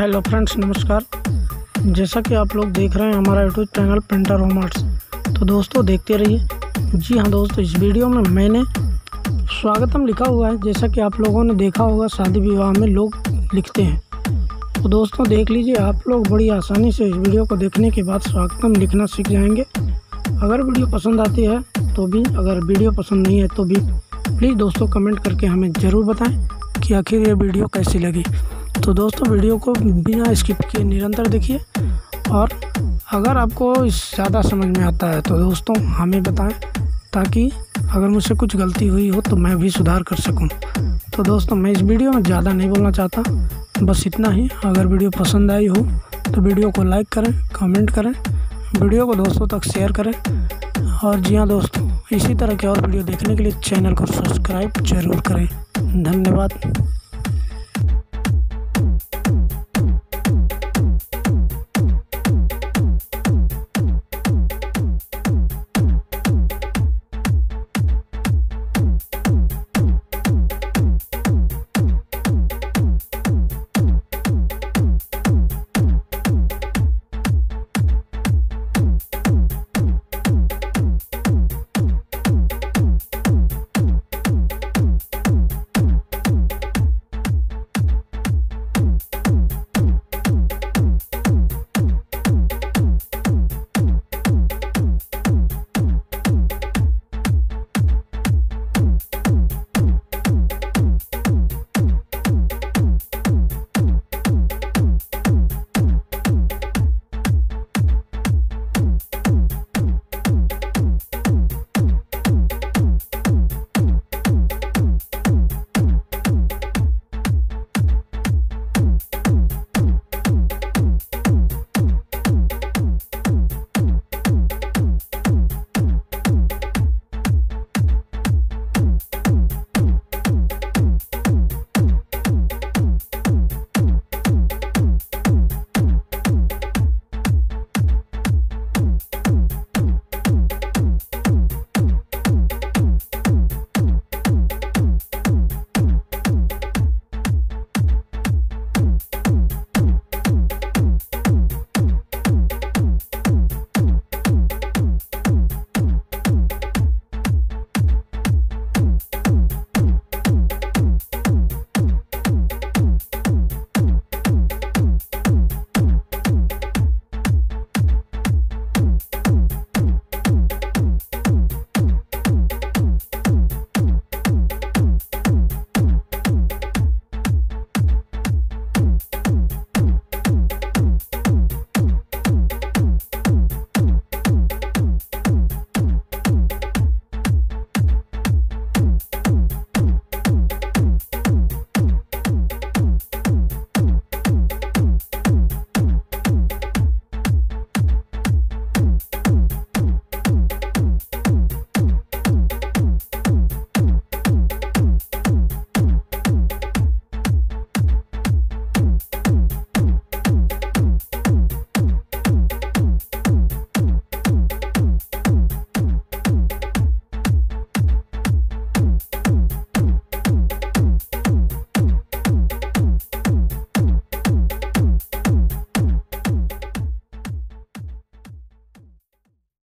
Hello friends, नमस्कार। जैसा कि आप लोग देख रहे हैं हमारा यूट्यूब चैनल पेंटर होमआर्ट्स, तो दोस्तों देखते रहिए। जी हाँ दोस्तों, इस वीडियो में मैंने स्वागतम लिखा हुआ है। जैसा कि आप लोगों ने देखा होगा शादी विवाह में लोग लिखते हैं, तो दोस्तों देख लीजिए, आप लोग बड़ी आसानी से इस वीडियो को देखने के बाद स्वागतम लिखना सीख जाएंगे। अगर वीडियो पसंद आती है तो भी, अगर वीडियो पसंद नहीं है तो भी प्लीज़ दोस्तों कमेंट करके हमें ज़रूर बताएं कि आखिर ये वीडियो कैसी लगी। तो दोस्तों वीडियो को बिना स्किप किए निरंतर देखिए, और अगर आपको ज़्यादा समझ में आता है तो दोस्तों हमें बताएं, ताकि अगर मुझसे कुछ गलती हुई हो तो मैं भी सुधार कर सकूं। तो दोस्तों मैं इस वीडियो में ज़्यादा नहीं बोलना चाहता, बस इतना ही। अगर वीडियो पसंद आई हो तो वीडियो को लाइक करें, कमेंट करें, वीडियो को दोस्तों तक शेयर करें। और जी हाँ दोस्तों, इसी तरह के और वीडियो देखने के लिए चैनल को सब्सक्राइब ज़रूर करें। धन्यवाद।